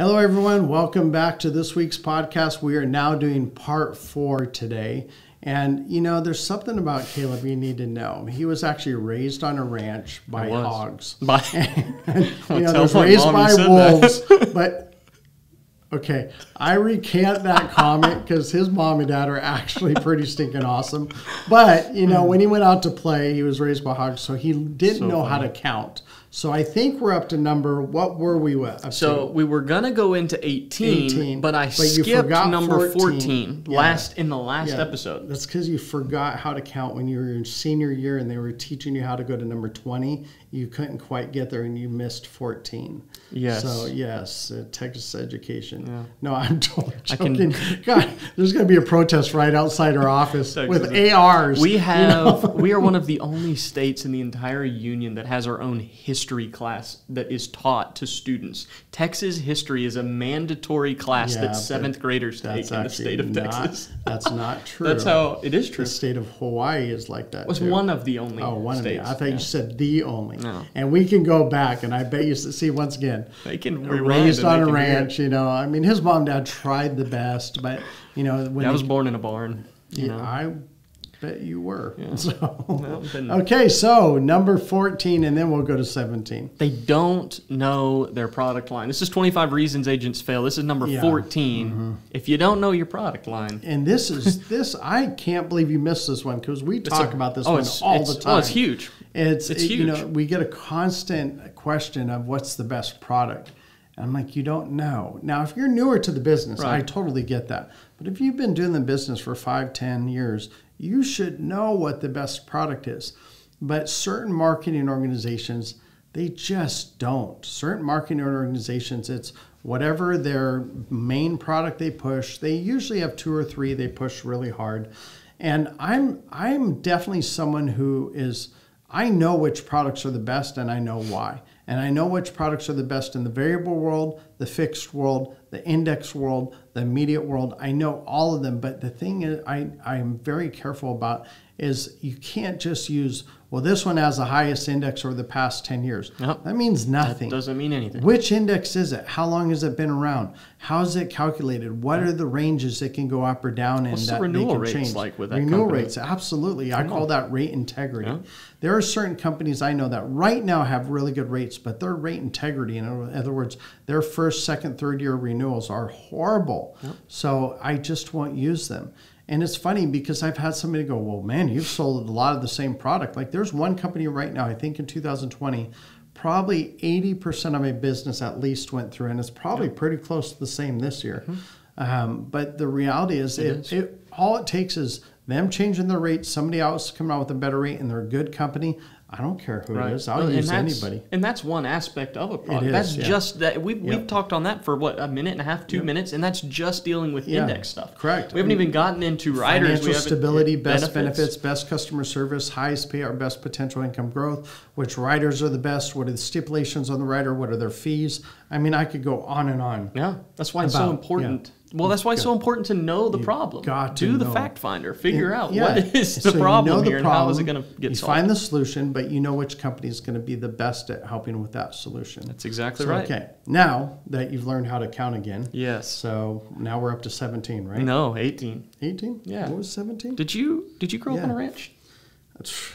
Hello everyone, welcome back to this week's podcast. We are now doing part 4 today. And you know, there's something about Caleb you need to know. He was actually raised on a ranch by hogs. And, you know, was raised by wolves. But okay, I recant that comment because his mom and dad are actually pretty stinking awesome. But you know, when he went out to play, he was raised by hogs, so he didn't know how to count. So I think we're up to number, what were we with? So we were going to go into 18, but I skipped number 14 in the last episode. That's because you forgot how to count when you were in senior year and they were teaching you how to go to number 20. You couldn't quite get there and you missed 14. Yes. So yes, Texas education. Yeah. No, I'm totally joking. God, there's going to be a protest right outside our office with ARs. We are one of the only states in the entire union that has our own history class that is taught to students. Texas history is a mandatory class that 7th graders take in the state of Texas. That's not true. That's how it is true. The state of Hawaii is like that. It's one of the only states. I thought you said the only. No. And we can go back, and I bet you see once again. They can raised on a ranch, you know. I mean, his mom and dad tried the best, but you know, when I was born in a barn. You know. I bet you were. Yeah. So okay, so number 14, and then we'll go to 17. They don't know their product line. This is 25 Reasons Agents Fail. This is number 14. Mm-hmm. If you don't know your product line, and this is I can't believe you missed this one because we talk about this all the time. Oh, it's huge. It's huge. You know, we get a constant question of what's the best product. I'm like, you don't know. Now, if you're newer to the business, I totally get that. But if you've been doing the business for 5-10 years, you should know what the best product is. But certain marketing organizations, they just don't. Certain marketing organizations, it's whatever their main product they push. They usually have 2 or 3 they push really hard. And I'm definitely someone who is, I know which products are the best and I know why. And I know which products are the best in the variable world, the fixed world, the index world, the immediate world. I know all of them, but the thing is, I'm very careful about is you can't just use, well, this one has the highest index over the past 10 years. Nope. That means nothing. That doesn't mean anything. Which index is it? How long has it been around? How is it calculated? What are the ranges it can go up or down in that they can change? Like with that renewal company? Rates, absolutely. I call that rate integrity. Yeah. There are certain companies I know that right now have really good rates, but their rate integrity, in other words, their first, second, third year renewals are horrible. Yep. So I just won't use them. And it's funny because I've had somebody go, well, man, you've sold a lot of the same product. Like there's one company right now, I think in 2020, probably 80% of my business at least went through, and it's probably pretty close to the same this year. Mm-hmm. But the reality is, all it takes is them changing their rate, somebody else coming out with a better rate, and they're a good company. I don't care who it is. I'll use anybody. And that's one aspect of a product. Just that. We've talked on that for, what, a minute and a half, 2 minutes, and that's just dealing with index stuff. Correct. We haven't even gotten into riders. Financial stability, best benefits, best customer service, highest payout, best potential income growth, which riders are the best, what are the stipulations on the rider, what are their fees. I mean, I could go on and on. Yeah, that's why it's so important. Yeah. Well, that's why it's so important to know the problem. Do the fact finder. Figure out what is the problem here and how is it going to get solved. You find the solution, but you know which company is going to be the best at helping with that solution. That's exactly right. Okay. Now that you've learned how to count again. Yes. So now we're up to 17, right? No, 18. 18? Yeah. What was 17? Did you grow up on a ranch?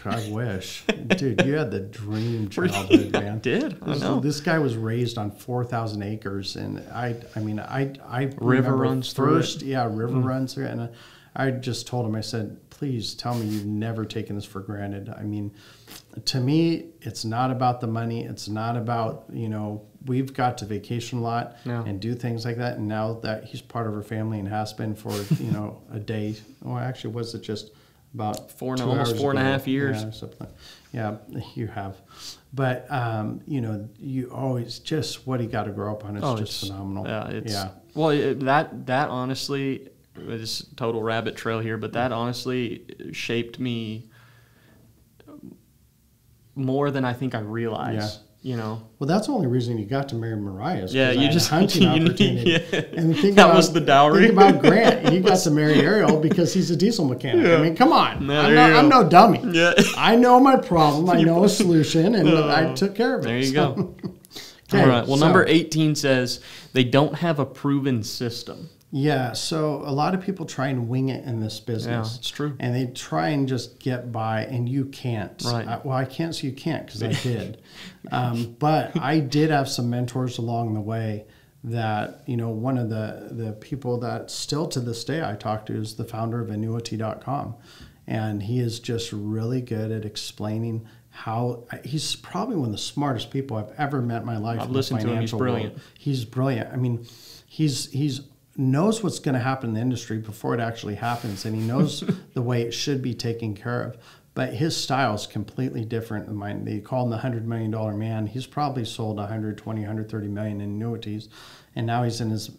I wish. Dude, you had the dream childhood, man. I did. I know. This guy was raised on 4,000 acres, and I mean, river runs first, through it. Yeah, river runs through it. And I just told him, I said, please tell me you've never taken this for granted. I mean, to me, it's not about the money. It's not about, you know, we've got to vacation a lot and do things like that. And now that he's part of our family and has been for, you know, a day, or actually was it just... about almost four and a half years. Yeah, something. Yeah, you have. But, you know, you always just what he got to grow up on is just phenomenal. Yeah, well, that honestly, it's total rabbit trail here, but that honestly shaped me more than I think I realized. Yeah. You know, well, that's the only reason you got to marry Mariah. Is you just had a hunting opportunity. And that was the dowry. Think about Grant. You got to marry Ariel because he's a diesel mechanic. Yeah. I mean, come on. I'm no dummy. Yeah. I know my problem. I know a solution, and I took care of it. There you go. All right. Well, so, number 18 says they don't have a proven system. Yeah. So a lot of people try and wing it in this business. Yeah, it's true. And they try and just get by, and you can't. Right. I can't say you can't because I did. But I did have some mentors along the way that, you know, one of the people that still to this day I talk to is the founder of annuity.com. And he is just really good at explaining how he's probably one of the smartest people I've ever met in my life. I've listened to him. He's brilliant. He's brilliant. I mean, he's knows what's going to happen in the industry before it actually happens, and he knows the way it should be taken care of. But his style is completely different than mine. They call him the $100 million man. He's probably sold 120, 130 million in annuities, and now he's in his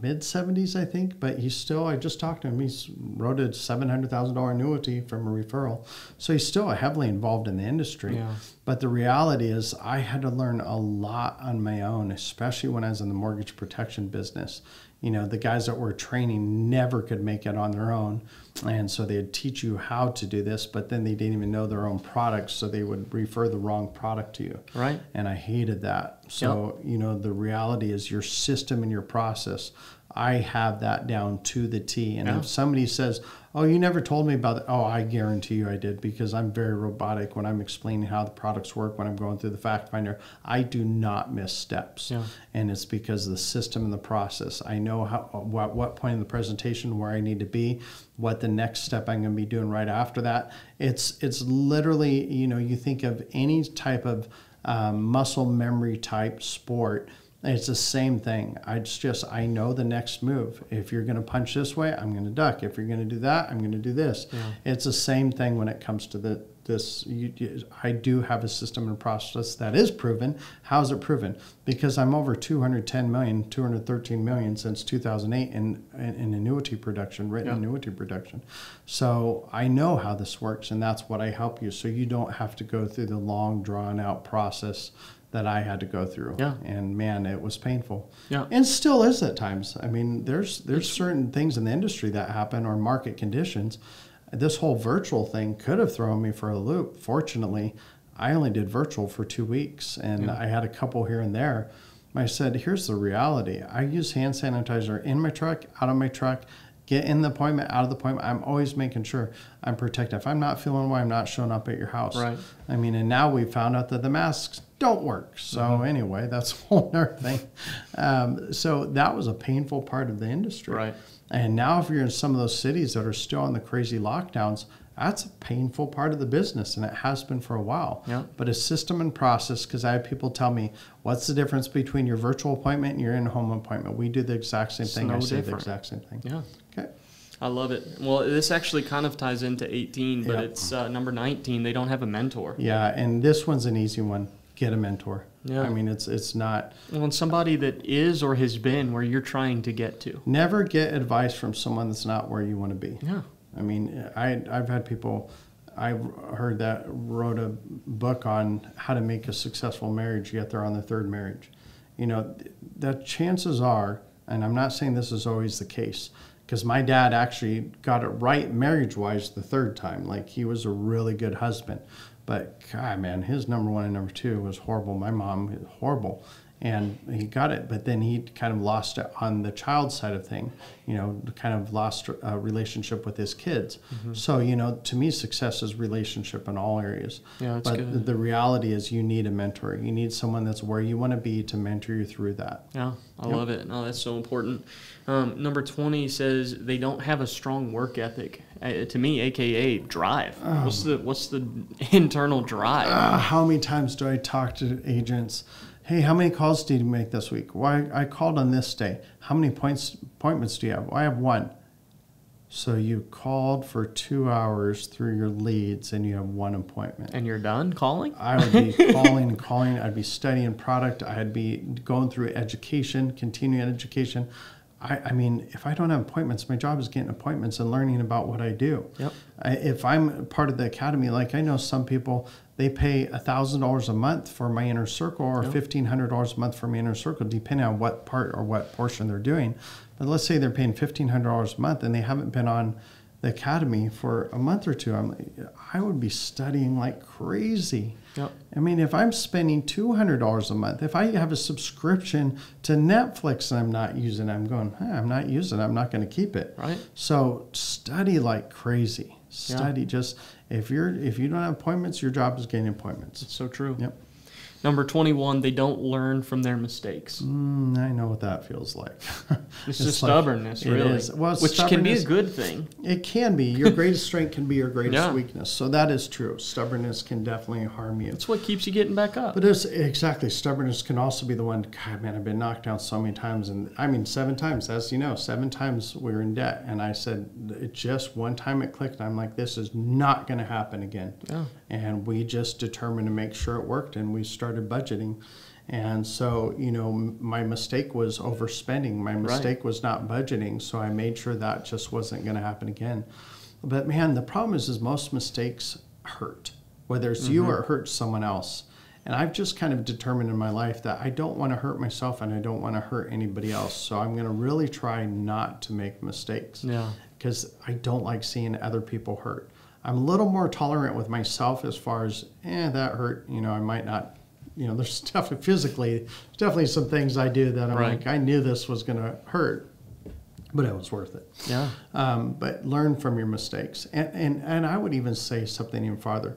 mid-70s, I think, but he's still, I just talked to him, he's wrote a $700,000 annuity from a referral. So he's still heavily involved in the industry. Yeah. But the reality is I had to learn a lot on my own, especially when I was in the mortgage protection business. You know, the guys that were training never could make it on their own. And so they'd teach you how to do this, but then they didn't even know their own products, so they would refer the wrong product to you. Right. And I hated that. So, yep. You know, the reality is your system and your process. I have that down to the T. And yeah. If somebody says, oh, you never told me about it. Oh, I guarantee you I did, because I'm very robotic when I'm explaining how the products work, when I'm going through the fact finder. I do not miss steps. Yeah. And it's because of the system and the process. I know how, what point in the presentation where I need to be, what the next step I'm going to be doing right after that. It's literally, you know, you think of any type of muscle memory type sport. It's the same thing. I know the next move. If you're going to punch this way, I'm going to duck. If you're going to do that, I'm going to do this. Yeah. It's the same thing when it comes to this. I do have a system and process that is proven. How is it proven? Because I'm over 210 million, 213 million since 2008 in annuity production, written yeah. annuity production. So I know how this works, and that's what I help you. So you don't have to go through the long, drawn-out process that I had to go through. Yeah. And man, it was painful. Yeah. And still is at times. I mean, there's certain things in the industry that happen or market conditions. This whole virtual thing could have thrown me for a loop. Fortunately, I only did virtual for 2 weeks, and yeah. I had a couple here and there. I said, here's the reality. I use hand sanitizer in my truck, out of my truck, get in the appointment, out of the appointment. I'm always making sure I'm protected. If I'm not feeling well, I'm not showing up at your house. Right. I mean, and now we found out that the masks don't work. So mm-hmm. anyway, that's a whole other thing. So that was a painful part of the industry. Right. And now if you're in some of those cities that are still on the crazy lockdowns, that's a painful part of the business, and it has been for a while. Yeah. But a system and process, because I have people tell me, what's the difference between your virtual appointment and your in-home appointment? We do the exact same thing. No I say different. The exact same thing. Yeah. Okay. I love it. Well, this actually kind of ties into 18, but yep. It's number 19. They don't have a mentor. Yeah, and this one's an easy one. Get a mentor. Yeah. I mean, it's not. Well, and somebody that is or has been where you're trying to get to. Never get advice from someone that's not where you want to be. Yeah. I mean, I've had people, I heard that wrote a book on how to make a successful marriage, yet they're on their third marriage. You know, the chances are, and I'm not saying this is always the case, because my dad actually got it right marriage-wise the third time. Like, he was a really good husband. But, God, man, his number one and number two was horrible. My mom was horrible. And he got it, but then he kind of lost it on the child side of thing, you know, kind of lost a relationship with his kids. Mm-hmm. So, you know, to me, success is relationship in all areas. Yeah, that's good. But the reality is you need a mentor. You need someone that's where you want to be to mentor you through that. Yeah, I yep. love it. No, that's so important. Number 20 says they don't have a strong work ethic. To me, AKA drive. What's the internal drive? How many times do I talk to agents? Hey, how many calls did you make this week? Why I called on this day. How many appointments do you have? Well, I have one. So you called for 2 hours through your leads, and you have one appointment. And you're done calling? I would be calling and calling. I'd be studying product. I'd be going through education, continuing education. I mean, if I don't have appointments, my job is getting appointments and learning about what I do. Yep. If I'm part of the academy, like I know some people, they pay $1,000 a month for my inner circle or yep. $1,500 a month for my inner circle, depending on what part or what portion they're doing. But let's say they're paying $1,500 a month and they haven't been on the academy for a month or two. I would be studying like crazy. Yep. I mean, if I'm spending $200 a month, if I have a subscription to Netflix and I'm not using it, I'm going, hey, I'm not using it, I'm not going to keep it. Right. So study like crazy. Study. Yeah. Just if you don't have appointments, your job is getting appointments. It's so true. Yep. Number 21, they don't learn from their mistakes. I know what that feels like. It's just like stubbornness, really. Well, which can be a good thing. It can be. Your greatest strength can be your greatest weakness. So that is true. Stubbornness can definitely harm you. It's what keeps you getting back up. But it's, exactly. Stubbornness can also be the one, God, man, I've been knocked down so many times. And I mean, 7 times, as you know, 7 times we were in debt. And I said, it just one time it clicked. I'm like, this is not going to happen again. Yeah. And we just determined to make sure it worked. And we started budgeting. And so, you know, my mistake was overspending. My mistake was not budgeting. So I made sure that just wasn't going to happen again. But man, the problem is most mistakes hurt, whether it's you or it hurts someone else. And I've just kind of determined in my life that I don't want to hurt myself and I don't want to hurt anybody else. So I'm going to really try not to make mistakes. Yeah. Because I don't like seeing other people hurt. I'm a little more tolerant with myself as far as, that hurt, you know, I might not. You know, there's definitely physically, definitely some things I do that I'm like, I knew this was going to hurt, but it was worth it. Yeah. But learn from your mistakes. And I would even say something even farther.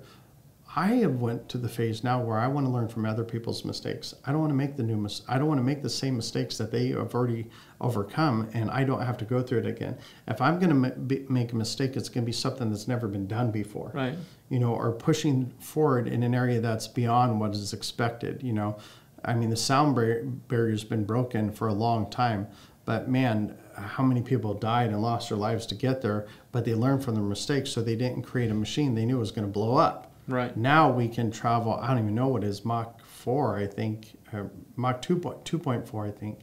I have went to the phase now where I want to learn from other people's mistakes. I don't want to make the new I don't want to make the same mistakes that they have already overcome, and I don't have to go through it again. If I'm going to make a mistake, it's going to be something that's never been done before, right? You know, or pushing forward in an area that's beyond what is expected. You know, I mean, the sound barrier's been broken for a long time, but man, how many people died and lost their lives to get there? But they learned from their mistakes, so they didn't create a machine they knew was going to blow up. Right. Now we can travel, I don't even know what is Mach 4, I think, Mach 2.4, I think,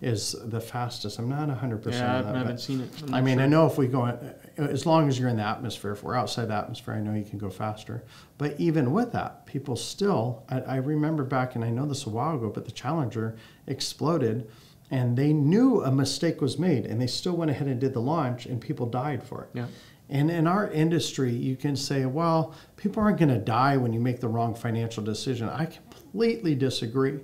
is the fastest. I'm not 100% on that. Yeah, I haven't seen it. I mean, sure. I know if we go, as long as you're in the atmosphere, if we're outside the atmosphere, I know you can go faster. But even with that, people still, I remember back, and I know this a while ago, but the Challenger exploded, and they knew a mistake was made, and they still went ahead and did the launch, and people died for it. Yeah. And in our industry, you can say, well, people aren't going to die when you make the wrong financial decision. I completely disagree.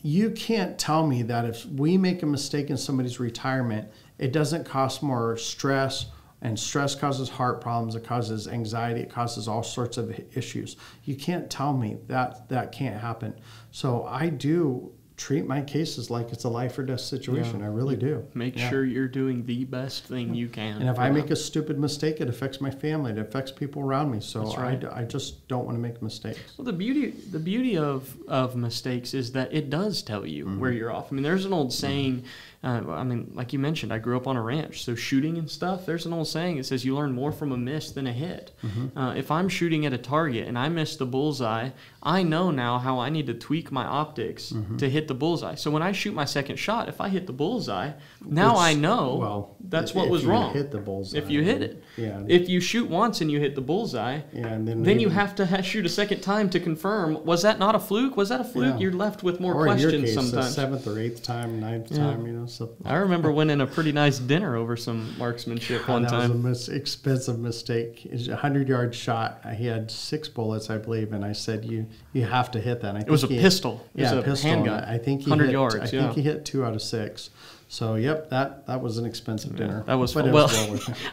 You can't tell me that if we make a mistake in somebody's retirement, it doesn't cause more stress, and stress causes heart problems, it causes anxiety, it causes all sorts of issues. You can't tell me that that can't happen. So I do treat my cases like it's a life or death situation. Yeah. I really do. Make sure you're doing the best thing you can. And if I make a stupid mistake, it affects my family. It affects people around me. So I just don't want to make mistakes. Well, the beauty of mistakes is that it does tell you where you're off. I mean, there's an old saying. I mean, like you mentioned, I grew up on a ranch, so shooting and stuff, there's an old saying that says you learn more from a miss than a hit. If I'm shooting at a target and I miss the bullseye, I know now how I need to tweak my optics to hit the bullseye. So when I shoot my second shot, if I hit the bullseye, now I know that's what was wrong. If you hit the bullseye. If you hit it. Yeah. If you shoot once and you hit the bullseye, and then you have to shoot a second time to confirm, was that not a fluke? Was that a fluke? Yeah. You're left with more questions in your case, sometimes. The 7th or 8th time, 9th time, you know. Something. I remember winning a pretty nice dinner over some marksmanship one time. That was an expensive mistake. It was a 100-yard shot. He had 6 bullets, I believe, and I said, you have to hit that. And I think it was a pistol. Yeah, it was a pistol. Handgun. I think he 100 hit, yards, I think he hit 2 out of 6. So, yep, that was an expensive dinner. That was fun. Well,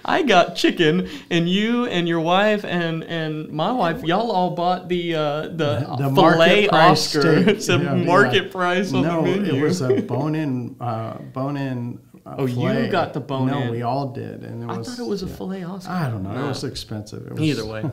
I got chicken, and you and your wife and my wife, y'all all bought the filet Oscar. It's a market price on the menu. It was a bone-in filet. You got the bone-in. No, we all did. And it was, I thought it was a filet Oscar. I don't know. No. It was expensive. It was, either way.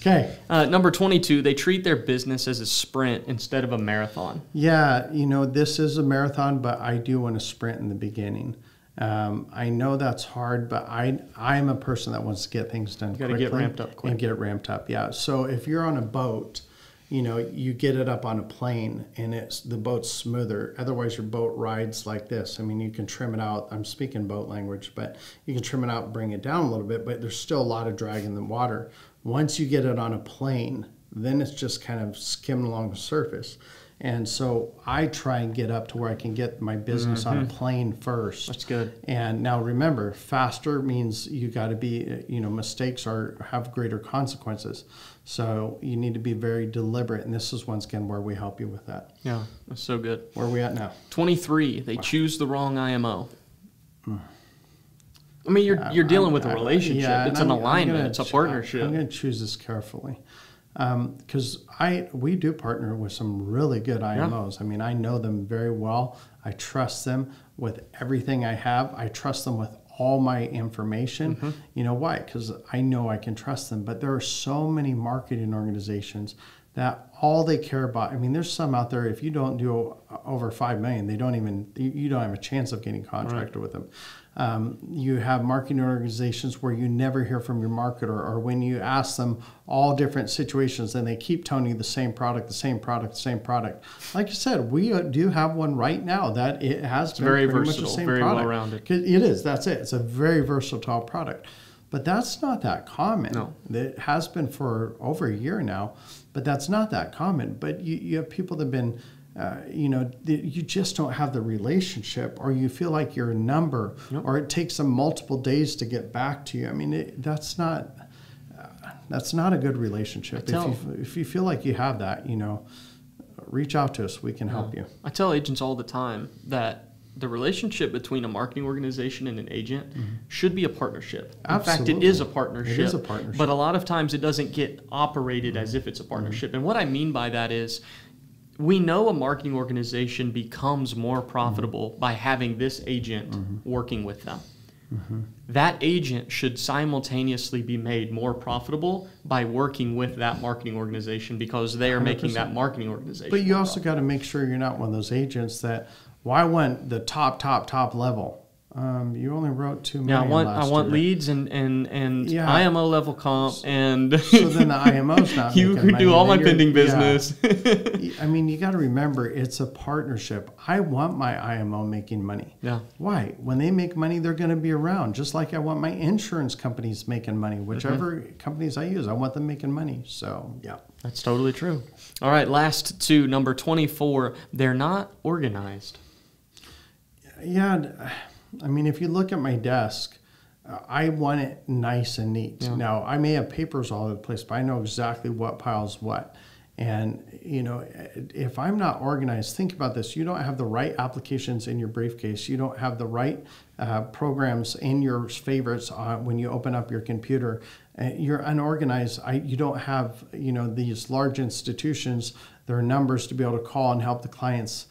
Okay. Number 22, they treat their business as a sprint instead of a marathon. Yeah, you know, this is a marathon, but I do want to sprint in the beginning. I know that's hard, but I'm a person that wants to get things done quickly. You got to get ramped up quick. And get it ramped up, yeah. So if you're on a boat, you know, you get it up on a plane and the boat's smoother. Otherwise, your boat rides like this. I mean, you can trim it out. I'm speaking boat language, but you can trim it out and bring it down a little bit, but there's still a lot of drag in the water. Once you get it on a plane, then it's just kind of skimming along the surface. And so I try and get up to where I can get my business on a plane first. That's good. And now remember, faster means you got to be, you know, mistakes are have greater consequences. So you need to be very deliberate. And this is once again where we help you with that. Yeah, that's so good. Where are we at now? 23. They choose the wrong IMO. I mean, you're dealing with a relationship. Yeah, it's an alignment. It's a partnership. I'm going to choose this carefully. Because we do partner with some really good IMOs. Yeah. I mean, I know them very well. I trust them with everything I have. I trust them with all my information. Mm-hmm. You know why? Because I know I can trust them. But there are so many marketing organizations that all they care about, I mean, there's some out there, if you don't do over $5 million, they don't even, you don't have a chance of getting contracted with them. You have marketing organizations where you never hear from your marketer, or when you ask them all different situations and they keep telling you the same product, the same product, the same product. Like you said, we do have one right now that it has it's been very versatile, much the same very product. Well-rounded. It is, that's it. It's a very versatile product. But that's not that common. No. It has been for over a year now, but that's not that common. But you have people that have been, you know, you just don't have the relationship, or you feel like you're a number, or it takes them multiple days to get back to you. I mean, that's not a good relationship. If you feel like you have that, you know, reach out to us. We can help you. I tell agents all the time that the relationship between a marketing organization and an agent should be a partnership. Absolutely. In fact, it is a partnership. It is a partnership. But a lot of times it doesn't get operated as if it's a partnership. And what I mean by that is, we know a marketing organization becomes more profitable by having this agent working with them. That agent should simultaneously be made more profitable by working with that marketing organization, because they are 100%. Making that marketing organization. But you also got to make sure you're not one of those agents that, well, I want the top level. You only wrote 2 million last year. I want leads and IMO level comp. And so then the IMO's not you could do all my pending business. Yeah. I mean, you got to remember, it's a partnership. I want my IMO making money. Yeah. Why? When they make money, they're going to be around. Just like I want my insurance companies making money, whichever companies I use, I want them making money. So, yeah. That's totally true. All right, last two, number 24. They're not organized. Yeah. I mean, if you look at my desk, I want it nice and neat. Yeah. Now, I may have papers all over the place, but I know exactly what piles what. And, you know, if I'm not organized, think about this. You don't have the right applications in your briefcase. You don't have the right programs in your favorites when you open up your computer. You're unorganized. You don't have, you know, these large institutions, their numbers to be able to call and help the clients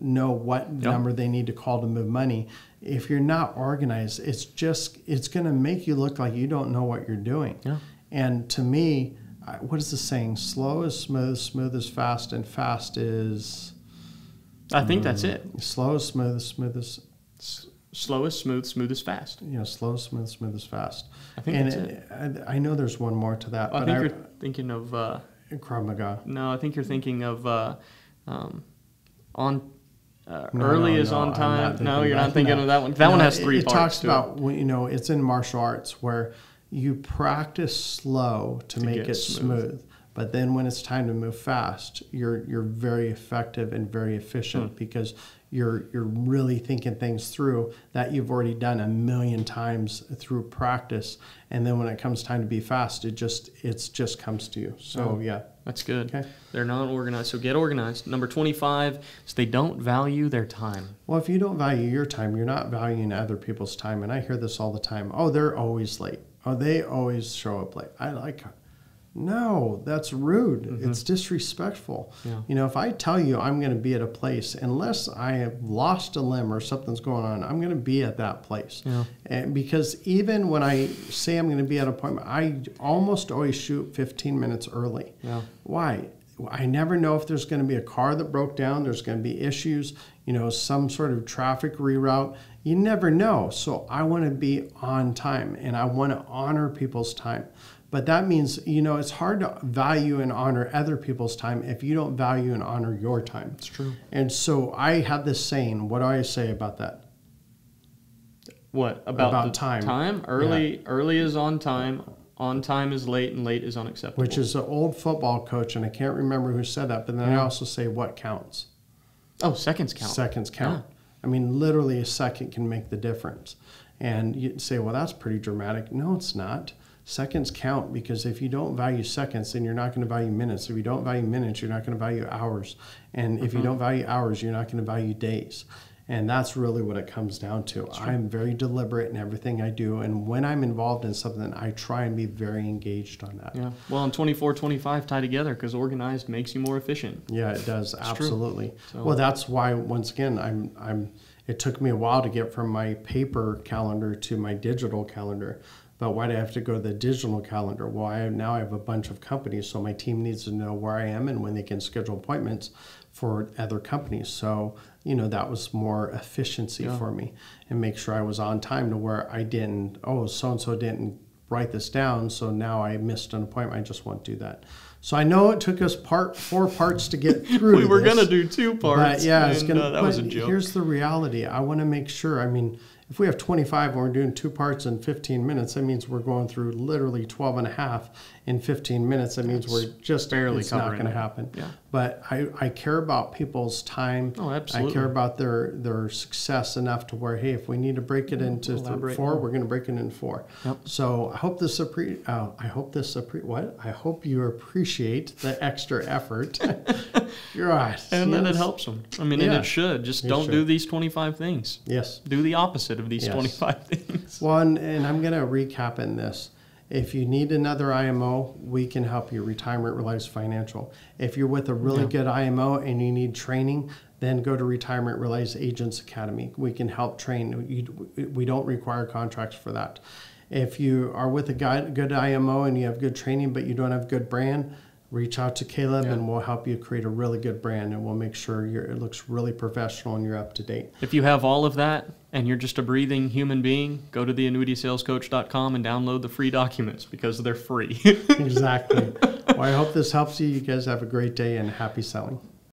know what number they need to call to move money. If you're not organized, it's going to make you look like you don't know what you're doing. Yeah. And to me, what is the saying? Slow is smooth, smooth is fast, and fast is... I think that's it. Slow is smooth, smooth is... Slow is smooth, smooth is fast. Yeah, slow is smooth, smooth is fast. I think and that's it. I know there's one more to that. I think you're thinking of... Krav Maga. No, I think you're thinking of... early is on time. No, you're not thinking of that one. That one has three parts. It talks about, you know, it's in martial arts where you practice slow to make it smooth. But then when it's time to move fast, you're very effective and very efficient because you're really thinking things through that you've already done 1,000,000 times through practice. And then when it comes time to be fast, it just comes to you. So yeah. That's good. Okay. They're not organized, so get organized. Number 25 is they don't value their time. Well, if you don't value your time, you're not valuing other people's time. And I hear this all the time. Oh, they're always late. Oh, they always show up late. No, that's rude. It's disrespectful. Yeah. You know, if I tell you I'm going to be at a place, unless I have lost a limb or something's going on, I'm going to be at that place. Yeah. And because even when I say I'm going to be at an appointment, I almost always shoot 15 minutes early. Yeah. Why? I never know if there's going to be a car that broke down, there's going to be issues, you know, some sort of traffic reroute. You never know. So I want to be on time, and I want to honor people's time. But that means, you know, it's hard to value and honor other people's time if you don't value and honor your time. It's true. And so I have this saying. What do I say about that? What? About time? Early is on time. on time is late and late is unacceptable. Which is an old football coach, and I can't remember who said that, but then I also say what counts. Oh, seconds count. Seconds count. Yeah. I mean, literally a second can make the difference. And you'd say, well, that's pretty dramatic. No, it's not. Seconds count, because if you don't value seconds, then you're not going to value minutes. If you don't value minutes, you're not going to value hours. And if you don't value hours, you're not going to value days. And that's really what it comes down to. I'm very deliberate in everything I do. And when I'm involved in something, I try and be very engaged on that. Yeah. Well, and 24, 25 tie together, because organized makes you more efficient. Yeah, it does. Absolutely. So, well, that's why, once again, it took me a while to get from my paper calendar to my digital calendar. But why do I have to go to the digital calendar? Well, now I have a bunch of companies, so my team needs to know where I am and when they can schedule appointments for other companies. So, you know, that was more efficiency for me, and make sure I was on time to where I didn't, oh, so-and-so didn't write this down, so now I missed an appointment. I just won't do that. So I know it took us four parts to get through. We were going to do 2 parts. That was a joke. Here's the reality. I want to make sure, I mean, if we have 25 and we're doing 2 parts in 15 minutes, that means we're going through literally 12 and a half in 15 minutes. That means we're just barely it's not going to happen. Yeah. But I care about people's time. Oh, absolutely. I care about their success enough to where, hey, if we need to break it into 4, we're going to break it into 4. Yep. So I hope this I hope you appreciate the extra effort. Right. And then it helps them. I mean, and it should. Just don't do these 25 things. Yes. Do the opposite of these 25 things. Well, and I'm going to recap in this. If you need another IMO, we can help you. Retirement Realized Financial. If you're with a really good IMO and you need training, then go to Retirement Realized Agents Academy. We can help train. We don't require contracts for that. If you are with a good IMO and you have good training but you don't have good brand, reach out to Caleb and we'll help you create a really good brand, and we'll make sure it looks really professional and you're up to date. If you have all of that and you're just a breathing human being, go to theannuitysalescoach.com and download the free documents, because they're free. Exactly. Well, I hope this helps you. You guys have a great day and happy selling.